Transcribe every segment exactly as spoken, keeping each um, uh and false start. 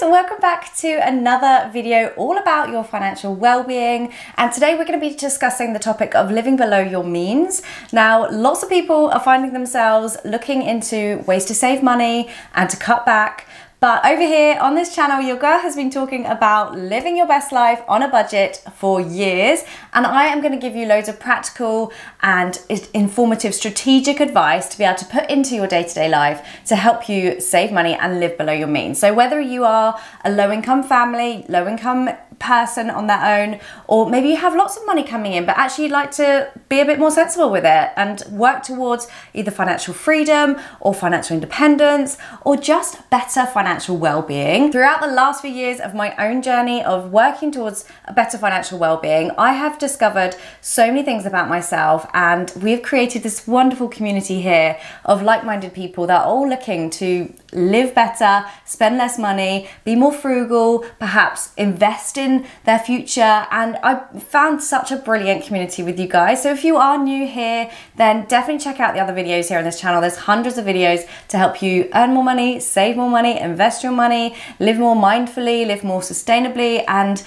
guys, welcome back to another video all about your financial well-being, and today we're going to be discussing the topic of living below your means. Now, lots of people are finding themselves looking into ways to save money and to cut back. But over here on this channel, your girl has been talking about living your best life on a budget for years, and I am going to give you loads of practical and informative strategic advice to be able to put into your day-to-day life to help you save money and live below your means. So whether you are a low-income family, low-income person on their own, or maybe you have lots of money coming in but actually you'd like to be a bit more sensible with it and work towards either financial freedom or financial independence or just better financial well-being. Throughout the last few years of my own journey of working towards a better financial well-being, I have discovered so many things about myself, and we've created this wonderful community here of like-minded people that are all looking to live better, spend less money, be more frugal, perhaps invest in their future, and I found such a brilliant community with you guys. So if you are new here, then definitely check out the other videos here on this channel. There's hundreds of videos to help you earn more money, save more money, invest your money, live more mindfully, live more sustainably, and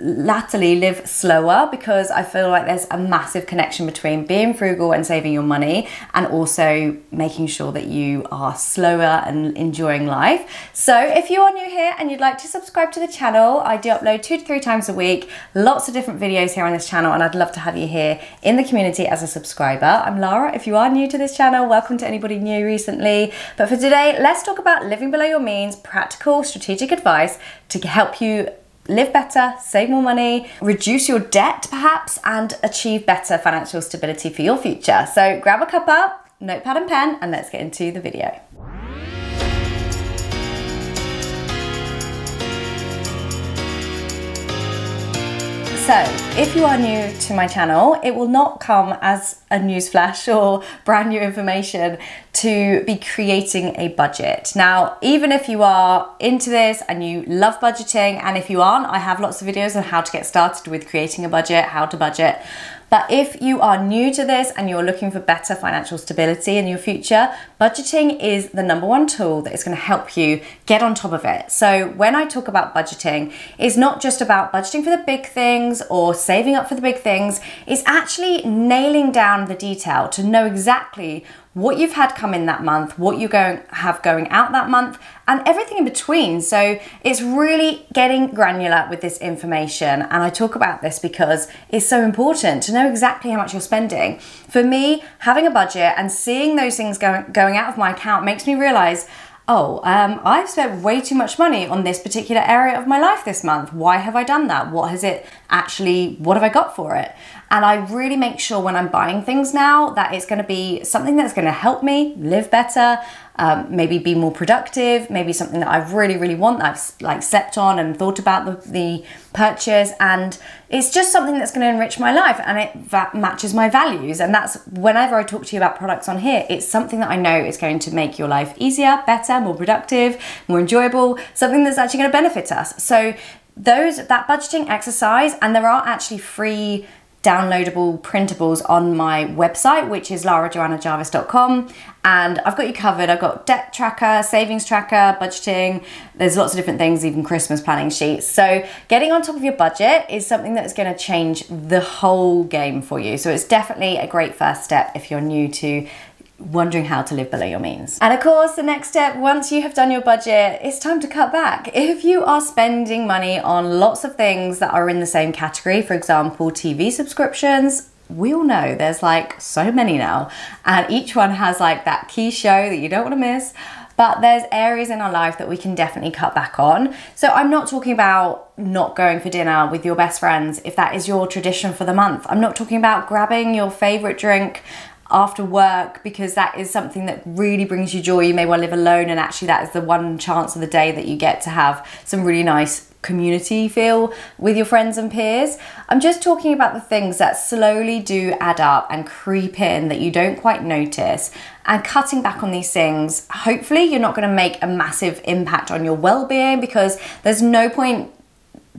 latterly live slower, because I feel like there's a massive connection between being frugal and saving your money and also making sure that you are slower and enjoying life. So if you are new here and you'd like to subscribe to the channel, I do upload two to three times a week, lots of different videos here on this channel, and I'd love to have you here in the community as a subscriber. I'm Lara. If you are new to this channel, welcome to anybody new recently. But for today, let's talk about living below your means, practical strategic advice to help you live better, save more money, reduce your debt perhaps, and achieve better financial stability for your future. So grab a cuppa, notepad and pen, and let's get into the video. So if you are new to my channel, it will not come as a newsflash or brand new information to be creating a budget. Now, even if you are into this and you love budgeting, and if you aren't, I have lots of videos on how to get started with creating a budget, how to budget. But if you are new to this and you're looking for better financial stability in your future, budgeting is the number one tool that is going to help you get on top of it. So when I talk about budgeting, it's not just about budgeting for the big things or saving up for the big things. It's actually nailing down the detail to know exactly what you've had come in that month, what you going have going out that month, and everything in between. So it's really getting granular with this information, and I talk about this because it's so important to know exactly how much you're spending. For me, having a budget and seeing those things going, going out of my account makes me realize, oh, um, I've spent way too much money on this particular area of my life this month. Why have I done that? What has it actually, what have I got for it? And I really make sure when I'm buying things now that it's gonna be something that's gonna help me live better, um, maybe be more productive, maybe something that I really, really want, that I've like slept on and thought about the, the purchase. And it's just something that's gonna enrich my life, and it that matches my values. And that's whenever I talk to you about products on here, it's something that I know is going to make your life easier, better, more productive, more enjoyable, something that's actually gonna benefit us. So those, that budgeting exercise, and there are actually free downloadable printables on my website, which is lara joanna jarvis dot com, and I've got you covered. I've got debt tracker, savings tracker, budgeting. There's lots of different things, even Christmas planning sheets. So getting on top of your budget is something that's going to change the whole game for you. So it's definitely a great first step if you're new to wondering how to live below your means. And of course, the next step, once you have done your budget, it's time to cut back. If you are spending money on lots of things that are in the same category, for example, T V subscriptions, we all know there's like so many now, and each one has like that key show that you don't want to miss. But there's areas in our life that we can definitely cut back on. So I'm not talking about not going for dinner with your best friends if that is your tradition for the month. I'm not talking about grabbing your favorite drink after work because that is something that really brings you joy. You may well live alone, and actually that is the one chance of the day that you get to have some really nice community feel with your friends and peers. I'm just talking about the things that slowly do add up and creep in that you don't quite notice. And cutting back on these things, hopefully you're not going to make a massive impact on your well-being, because there's no point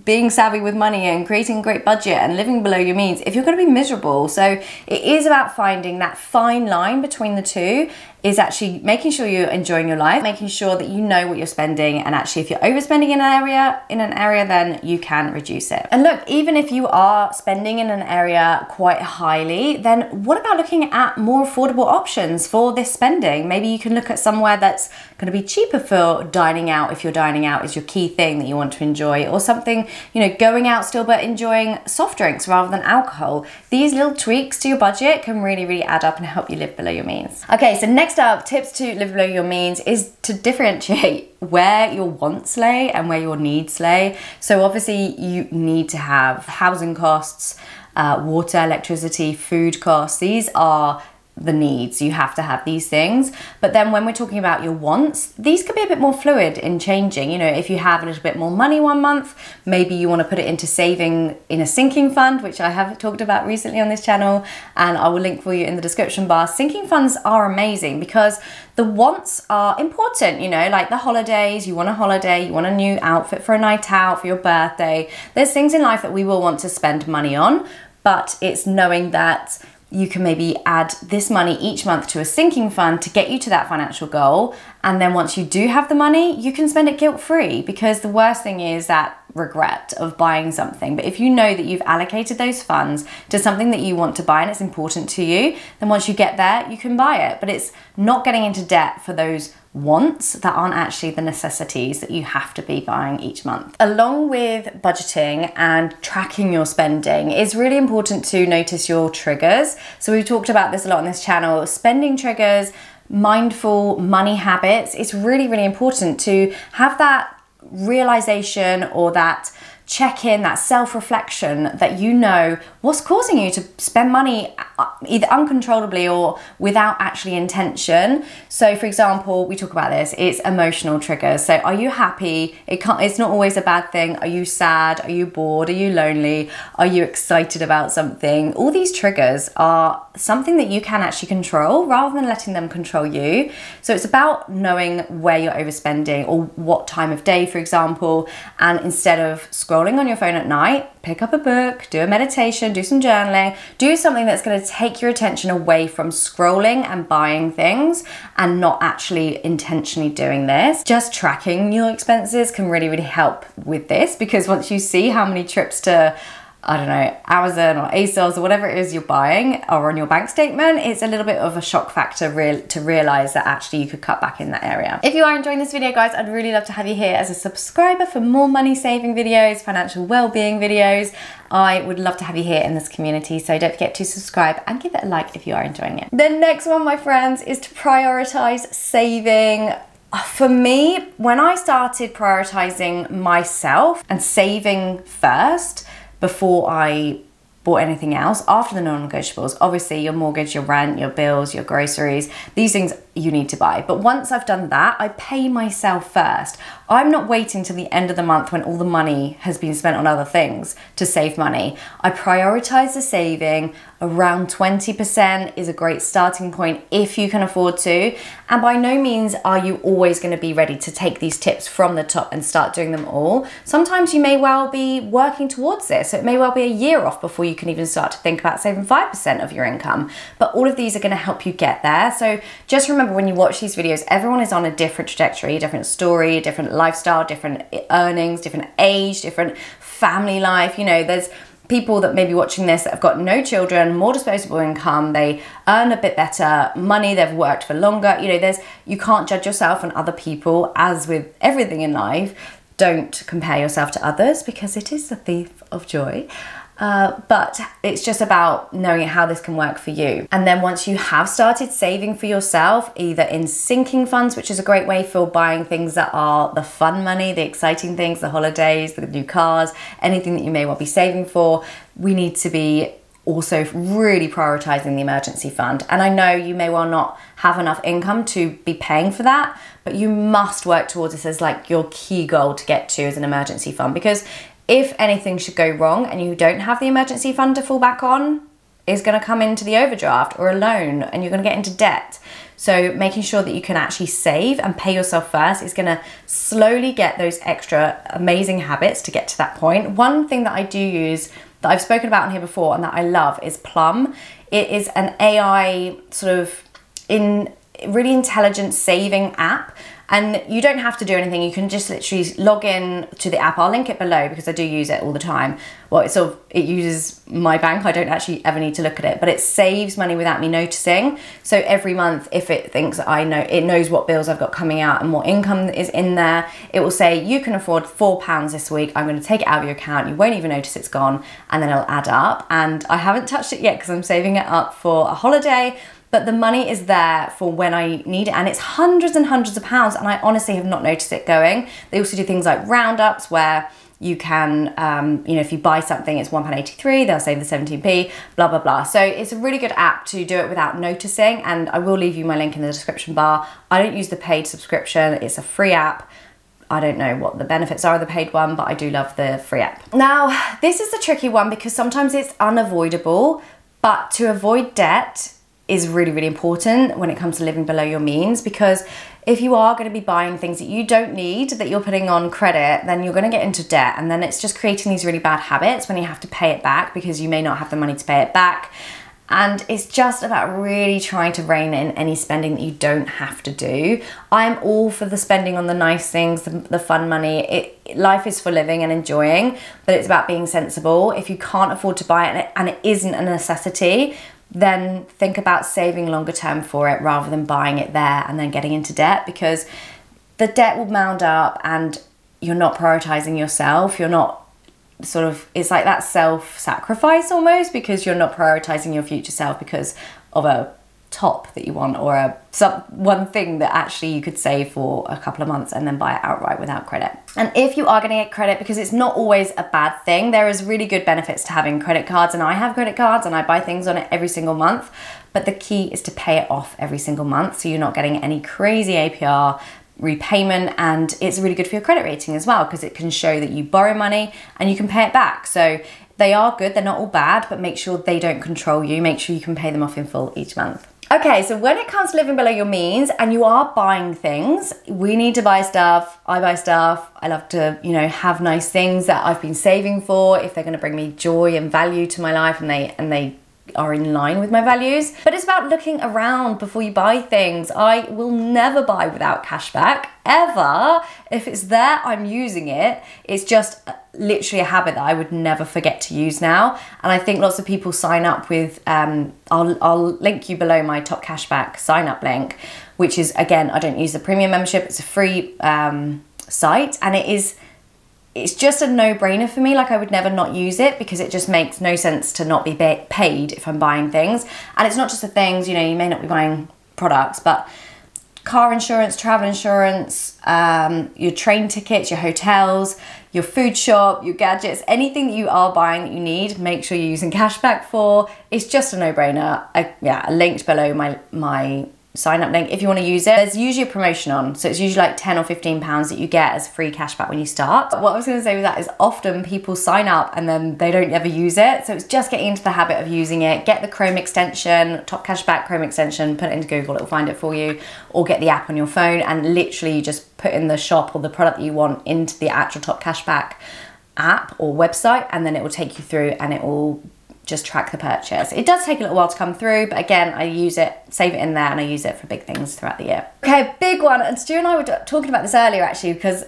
being savvy with money and creating a great budget and living below your means if you're going to be miserable. So it is about finding that fine line between the two. is actually making sure you're enjoying your life, making sure that you know what you're spending, and actually if you're overspending in an area, in an area, then you can reduce it. And look, even if you are spending in an area quite highly, then what about looking at more affordable options for this spending? Maybe you can look at somewhere that's gonna be cheaper for dining out, if your dining out is your key thing that you want to enjoy, or something, you know, going out still but enjoying soft drinks rather than alcohol. These little tweaks to your budget can really, really add up and help you live below your means. Okay, so next up, tips to live below your means is to differentiate where your wants lay and where your needs lay. So obviously you need to have housing costs, uh, water, electricity, food costs. These are the needs. You have to have these things. But then when we're talking about your wants, these could be a bit more fluid in changing. You know, if you have a little bit more money one month, maybe you want to put it into saving in a sinking fund, which I have talked about recently on this channel, and I will link for you in the description bar. Sinking funds are amazing because the wants are important, you know, like the holidays. You want a holiday, you want a new outfit for a night out, for your birthday. There's things in life that we will want to spend money on, but it's knowing that you can maybe add this money each month to a sinking fund to get you to that financial goal. And then once you do have the money, you can spend it guilt-free, because the worst thing is that regret of buying something. But if you know that you've allocated those funds to something that you want to buy and it's important to you, then once you get there, you can buy it. But it's not getting into debt for those wants that aren't actually the necessities that you have to be buying each month. Along with budgeting and tracking your spending, it's really important to notice your triggers. So we've talked about this a lot on this channel, spending triggers, mindful money habits. It's really, really important to have that realization or that check in, that self-reflection, that you know what's causing you to spend money either uncontrollably or without actually intention. So for example, we talk about this, it's emotional triggers. So are you happy? It can't, it's not always a bad thing. Are you sad? Are you bored? Are you lonely? Are you excited about something? All these triggers are something that you can actually control rather than letting them control you. So it's about knowing where you're overspending or what time of day, for example, and instead of scrolling on your phone at night, pick up a book, do a meditation, do some journaling, do something that's going to take your attention away from scrolling and buying things and not actually intentionally doing this. Just tracking your expenses can really, really help with this, because once you see how many trips to, I don't know, Amazon or ASOS or whatever it is you're buying or on your bank statement, it's a little bit of a shock factor real to realize that actually you could cut back in that area. If you are enjoying this video, guys, I'd really love to have you here as a subscriber for more money saving videos, financial well-being videos. I would love to have you here in this community, so don't forget to subscribe and give it a like if you are enjoying it. The next one, my friends, is to prioritize saving. For me, when I started prioritizing myself and saving first, before I bought anything else, after the non-negotiables, obviously your mortgage, your rent, your bills, your groceries, these things you need to buy. But once I've done that, I pay myself first. I'm not waiting till the end of the month when all the money has been spent on other things to save money. I prioritize the saving. Around twenty percent is a great starting point if you can afford to. And by no means are you always going to be ready to take these tips from the top and start doing them all. Sometimes you may well be working towards this. So it may well be a year off before you can even start to think about saving five percent of your income. But all of these are going to help you get there. So just remember, when you watch these videos, everyone is on a different trajectory, different story, different lifestyle, different earnings, different age, different family life. You know, there's people that may be watching this that have got no children, more disposable income, they earn a bit better money, they've worked for longer. You know, there's, you can't judge yourself and other people. As with everything in life, don't compare yourself to others, because it is the thief of joy. Uh, but it's just about knowing how this can work for you. And then once you have started saving for yourself, either in sinking funds, which is a great way for buying things that are the fun money, the exciting things, the holidays, the new cars, anything that you may well be saving for, we need to be also really prioritizing the emergency fund. And I know you may well not have enough income to be paying for that, but you must work towards this as like your key goal to get to as an emergency fund, because if anything should go wrong and you don't have the emergency fund to fall back on, it's gonna come into the overdraft or a loan and you're gonna get into debt. So making sure that you can actually save and pay yourself first is gonna slowly get those extra amazing habits to get to that point. One thing that I do use that I've spoken about on here before and that I love is Plum. It is an A I sort of in really intelligent saving app. And you don't have to do anything. You can just literally log in to the app. I'll link it below because I do use it all the time. Well, it's sort of, it uses my bank. I don't actually ever need to look at it, but it saves money without me noticing. So every month, if it thinks I know, it knows what bills I've got coming out and what income is in there, it will say, you can afford four pounds this week. I'm gonna take it out of your account. You won't even notice it's gone. And then it'll add up. And I haven't touched it yet because I'm saving it up for a holiday. But the money is there for when I need it, and it's hundreds and hundreds of pounds, and I honestly have not noticed it going. They also do things like roundups where you can, um, you know, if you buy something, it's one pound eighty-three, they'll save the seventeen p, blah, blah, blah. So it's a really good app to do it without noticing, and I will leave you my link in the description bar. I don't use the paid subscription, it's a free app. I don't know what the benefits are of the paid one, but I do love the free app. Now, this is a tricky one because sometimes it's unavoidable, but to avoid debt is really, really important when it comes to living below your means, because if you are gonna be buying things that you don't need, that you're putting on credit, then you're gonna get into debt, and then it's just creating these really bad habits when you have to pay it back because you may not have the money to pay it back. And it's just about really trying to rein in any spending that you don't have to do. I'm all for the spending on the nice things, the, the fun money. It, life is for living and enjoying, but it's about being sensible. If you can't afford to buy it and it, and it isn't a necessity, then think about saving longer term for it rather than buying it there and then getting into debt, because the debt will mound up and you're not prioritizing yourself. You're not sort of, it's like that self-sacrifice almost, because you're not prioritizing your future self because of a top that you want or a some, one thing that actually you could save for a couple of months and then buy it outright without credit. And if you are going to get credit, because it's not always a bad thing, there is really good benefits to having credit cards, and I have credit cards and I buy things on it every single month, but the key is to pay it off every single month so you're not getting any crazy A P R repayment, and it's really good for your credit rating as well because it can show that you borrow money and you can pay it back. So they are good, they're not all bad, but make sure they don't control you. Make sure you can pay them off in full each month. Okay, so when it comes to living below your means and you are buying things, we need to buy stuff, I buy stuff, I love to, you know, have nice things that I've been saving for if they're gonna bring me joy and value to my life and they, and they are in line with my values. But it's about looking around before you buy things. I will never buy without cashback, ever. If it's there, I'm using it. It's just literally a habit that I would never forget to use now. And I think lots of people sign up with, um, I'll, I'll link you below my Top Cashback sign up link, which is, again, I don't use the premium membership. It's a free um, site, and it is, it's just a no-brainer for me. Like, I would never not use it because it just makes no sense to not be paid if I'm buying things. And it's not just the things, you know, you may not be buying products, but car insurance, travel insurance, um, your train tickets, your hotels, your food shop, your gadgets, anything that you are buying that you need, make sure you're using cashback for. It's just a no-brainer. I, yeah, I linked below my, my sign up link if you want to use it. There's usually a promotion on, so it's usually like ten or fifteen pounds that you get as free cashback when you start. But what I was going to say with that is often people sign up and then they don't ever use it. So it's just getting into the habit of using it. Get the Chrome extension, Top Cashback Chrome extension, put it into Google, it'll find it for you, or get the app on your phone and literally you just put in the shop or the product that you want into the actual Top Cashback app or website, and then it will take you through and it will just track the purchase. It does take a little while to come through, but again, I use it, save it in there, and I use it for big things throughout the year. Okay, big one, and Stu and I were talking about this earlier actually, because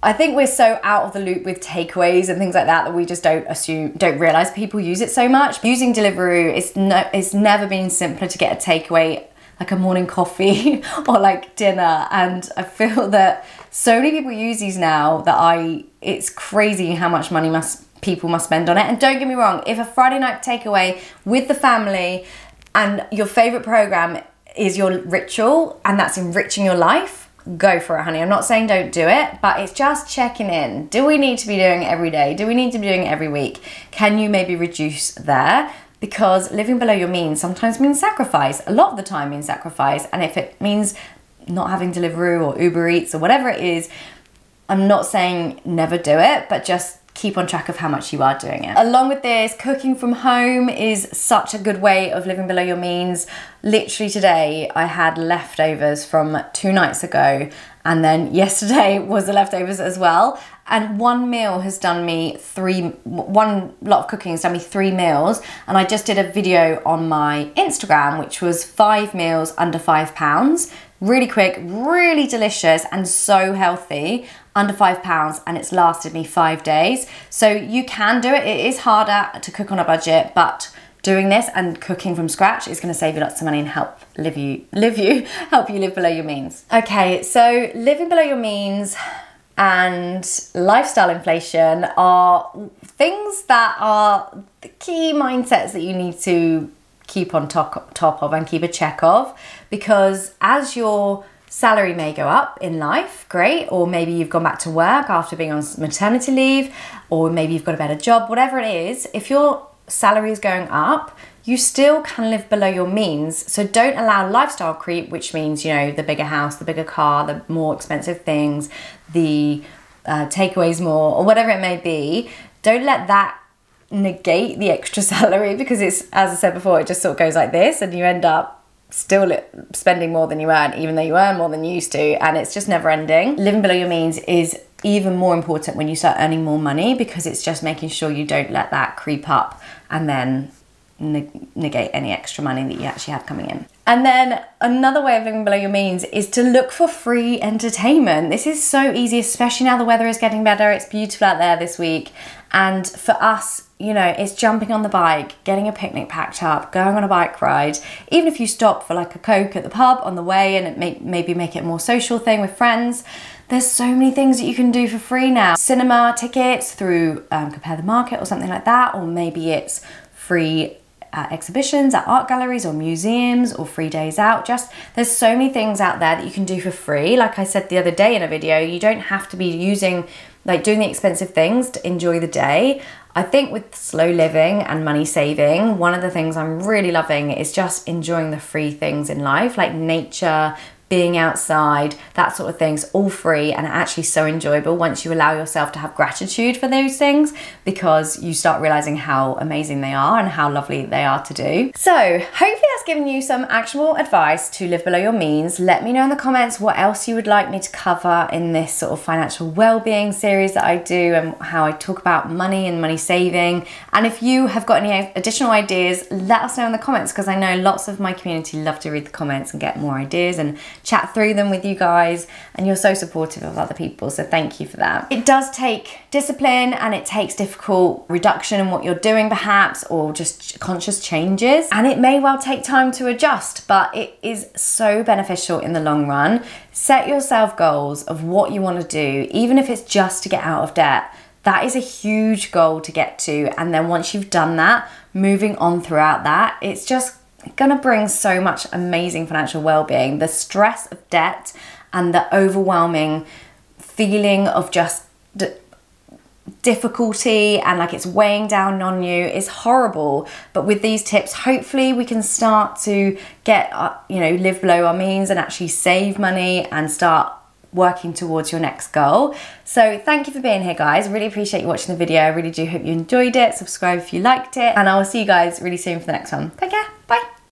I think we're so out of the loop with takeaways and things like that that we just don't assume, don't realize people use it so much. Using Deliveroo, it's, no, it's never been simpler to get a takeaway, like a morning coffee or like dinner. And I feel that so many people use these now that I, it's crazy how much money must people must spend on it. And don't get me wrong, if a Friday night takeaway with the family and your favorite program is your ritual and that's enriching your life, go for it, honey. I'm not saying don't do it, but it's just checking in. Do we need to be doing it every day? Do we need to be doing it every week? Can you maybe reduce there? Because living below your means sometimes means sacrifice. A lot of the time means sacrifice. And if it means not having Deliveroo or Uber Eats or whatever it is, I'm not saying never do it, but just keep on track of how much you are doing it. Along with this, cooking from home is such a good way of living below your means. Literally today, I had leftovers from two nights ago, and then yesterday was the leftovers as well. And one meal has done me three, one lot of cooking has done me three meals. And I just did a video on my Instagram, which was five meals under five pounds. Really quick, really delicious, and so healthy, under five pounds, and it's lasted me five days. So you can do it. It is harder to cook on a budget, but doing this and cooking from scratch is gonna save you lots of money and help live you, live you, help you live below your means. Okay, so living below your means and lifestyle inflation are things that are the key mindsets that you need to keep on top, top of and keep a check of, because as your salary may go up in life, great, or maybe you've gone back to work after being on maternity leave, or maybe you've got a better job, whatever it is, if your salary is going up, you still can live below your means. So don't allow lifestyle creep, which means, you know, the bigger house, the bigger car, the more expensive things, the uh, takeaways more, or whatever it may be. Don't let that negate the extra salary, because it's, as I said before, it just sort of goes like this and you end up still spending more than you earn, even though you earn more than you used to, and it's just never ending. Living below your means is even more important when you start earning more money, because it's just making sure you don't let that creep up and then negate any extra money that you actually have coming in. And then another way of living below your means is to look for free entertainment. This is so easy, especially now the weather is getting better. It's beautiful out there this week. And for us, you know, it's jumping on the bike, getting a picnic packed up, going on a bike ride. Even if you stop for like a Coke at the pub on the way and it may, maybe make it a more social thing with friends, there's so many things that you can do for free now. Cinema tickets through um, Compare the Market or something like that, or maybe it's free at exhibitions at art galleries or museums, or free days out. Just there's so many things out there that you can do for free. Like I said the other day in a video, you don't have to be using like doing the expensive things to enjoy the day. I think with slow living and money saving, one of the things I'm really loving is just enjoying the free things in life, like nature, being outside, that sort of thing's all free and actually so enjoyable once you allow yourself to have gratitude for those things, because you start realizing how amazing they are and how lovely they are to do. So hopefully that's given you some actionable advice to live below your means. Let me know in the comments what else you would like me to cover in this sort of financial well-being series that I do, and how I talk about money and money saving. And if you have got any additional ideas, let us know in the comments, because I know lots of my community love to read the comments and get more ideas and chat through them with you guys, and you're so supportive of other people, so thank you for that. It does take discipline, and it takes difficult reduction in what you're doing perhaps, or just conscious changes, and it may well take time to adjust, but it is so beneficial in the long run. Set yourself goals of what you want to do, even if it's just to get out of debt. That is a huge goal to get to, and then once you've done that, moving on throughout that, it's just gonna bring so much amazing financial well-being. The stress of debt and the overwhelming feeling of just d difficulty and like it's weighing down on you is horrible. But with these tips, hopefully we can start to get, uh, you know, live below our means and actually save money and start working towards your next goal. So thank you for being here, guys. Really appreciate you watching the video. I really do hope you enjoyed it. Subscribe if you liked it, and I will see you guys really soon for the next one. Take care.